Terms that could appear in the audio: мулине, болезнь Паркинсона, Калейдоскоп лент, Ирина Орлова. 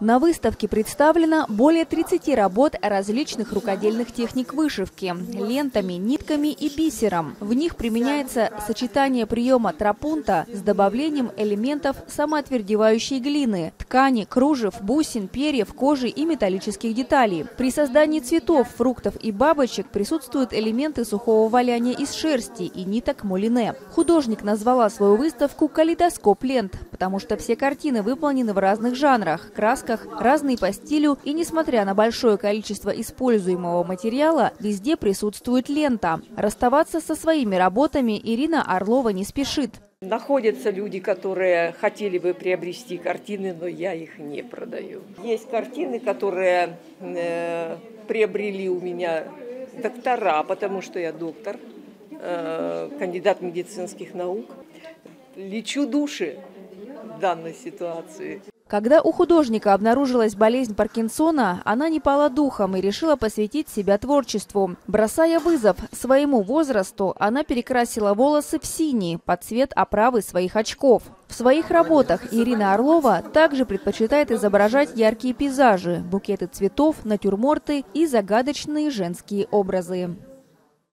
На выставке представлено более 30 работ различных рукодельных техник вышивки – лентами, нитками и бисером. В них применяется сочетание приема тропунта с добавлением элементов самоотвердевающей глины, ткани, кружев, бусин, перьев, кожи и металлических деталей. При создании цветов, фруктов и бабочек присутствуют элементы сухого валяния из шерсти и ниток мулине. Художник назвала свою выставку «Калейдоскоп лент», потому что все картины выполнены в разных жанрах – красках, разные по стилю, и несмотря на большое количество используемого материала, везде присутствует лента. Расставаться со своими работами Ирина Орлова не спешит. Находятся люди, которые хотели бы приобрести картины, но я их не продаю. Есть картины, которые приобрели у меня доктора, потому что я доктор, кандидат медицинских наук. Лечу души в данной ситуации. Когда у художника обнаружилась болезнь Паркинсона, она не пала духом и решила посвятить себя творчеству. Бросая вызов своему возрасту, она перекрасила волосы в синий под цвет оправы своих очков. В своих работах Ирина Орлова также предпочитает изображать яркие пейзажи, букеты цветов, натюрморты и загадочные женские образы.